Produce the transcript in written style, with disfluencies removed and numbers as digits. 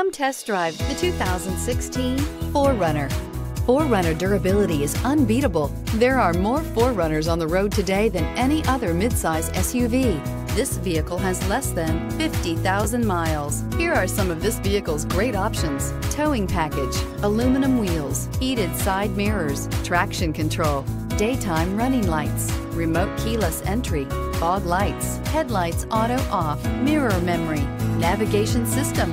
Come test drive the 2016 4Runner. 4Runner durability is unbeatable. There are more 4Runners on the road today than any other midsize SUV. This vehicle has less than 50,000 miles. Here are some of this vehicle's great options: towing package, aluminum wheels, heated side mirrors, traction control, daytime running lights, remote keyless entry, fog lights, headlights auto off, mirror memory, navigation system.